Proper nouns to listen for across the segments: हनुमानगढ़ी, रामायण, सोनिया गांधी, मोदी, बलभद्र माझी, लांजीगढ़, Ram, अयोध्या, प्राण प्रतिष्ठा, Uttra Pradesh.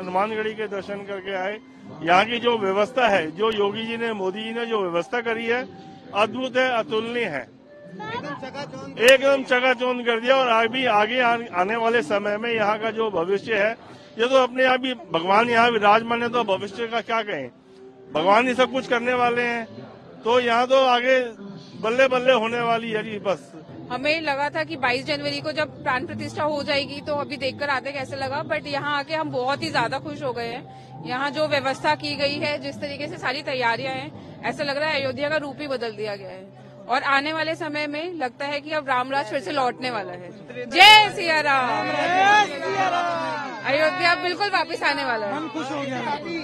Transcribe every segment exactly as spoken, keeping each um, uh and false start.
हनुमानगढ़ी के दर्शन करके आए। यहाँ की जो व्यवस्था है, जो योगी जी ने, मोदी जी ने जो व्यवस्था करी है, अद्भुत है, अतुलनीय है, एकदम चकाचौंध कर दिया। और अभी आगे आने वाले समय में यहाँ का जो भविष्य है, ये तो अपने आप ही भगवान यहाँ विराजमान है, तो भविष्य का क्या कहें, भगवान ही सब कुछ करने वाले हैं। तो यहाँ तो आगे बल्ले बल्ले होने वाली है जी। बस हमें लगा था कि बाईस जनवरी को जब प्राण प्रतिष्ठा हो जाएगी, तो अभी देखकर आते कैसे लगा, बट यहाँ आके हम बहुत ही ज्यादा खुश हो गए हैं। यहाँ जो व्यवस्था की गई है, जिस तरीके से सारी तैयारियां हैं, ऐसा लग रहा है अयोध्या का रूप ही बदल दिया गया है। और आने वाले समय में लगता है कि अब रामराज फिर से लौटने वाला है। जय सिया राम। अयोध्या बिल्कुल वापस आने वाला है। हम खुश हो गए।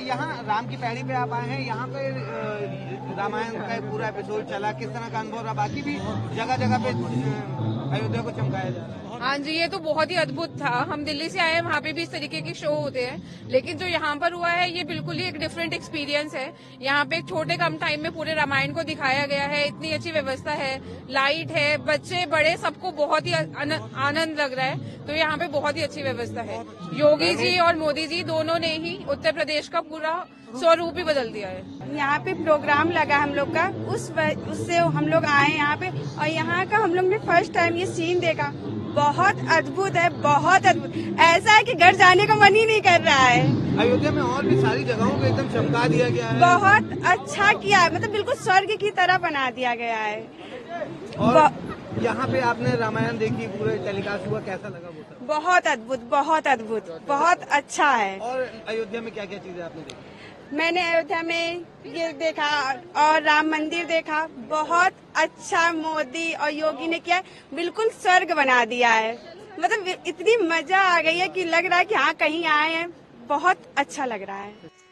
यहाँ राम की पैड़ी पे आप आए हैं, यहाँ पे रामायण का पूरा एपिसोड चला, किस तरह का अनुभव रहा? बाकी भी जगह जगह पे अयोध्या को चमकाया जा रहा है। हाँ जी, ये तो बहुत ही अद्भुत था। हम दिल्ली से आए हैं, वहाँ पे भी इस तरीके के शो होते हैं, लेकिन जो यहाँ पर हुआ है ये बिल्कुल ही एक डिफरेंट एक्सपीरियंस है। यहाँ पे छोटे कम टाइम में पूरे रामायण को दिखाया गया है। इतनी अच्छी व्यवस्था है, लाइट है, बच्चे बड़े सबको बहुत ही आनंद लग रहा है। तो यहाँ पे बहुत ही अच्छी व्यवस्था है। योगी जी और मोदी जी दोनों ने ही उत्तर प्रदेश का पूरा स्वरूप ही बदल दिया है। यहाँ पे प्रोग्राम लगा हम लोग का, उस उससे हम लोग आए यहाँ पे, और यहाँ का हम लोग ने फर्स्ट टाइम ये सीन देखा। बहुत अद्भुत है, बहुत अद्भुत, ऐसा है कि घर जाने का मन ही नहीं कर रहा है। अयोध्या में और भी सारी जगहों को एकदम चमका दिया गया है। बहुत अच्छा किया है, मतलब बिल्कुल स्वर्ग की तरह बना दिया गया है। और यहाँ पे आपने रामायण देखी, पूरे टेलीकास्ट हुआ, कैसा लगा? बहुत अद्भुत, बहुत अद्भुत, बहुत अच्छा है। और अयोध्या में क्या क्या चीजें आपने देखी? मैंने अयोध्या में ये देखा और राम मंदिर देखा। बहुत अच्छा मोदी और योगी ने किया, बिल्कुल स्वर्ग बना दिया है। मतलब इतनी मजा आ गई है कि लग रहा है कि हाँ कहीं आए हैं। बहुत अच्छा लग रहा है।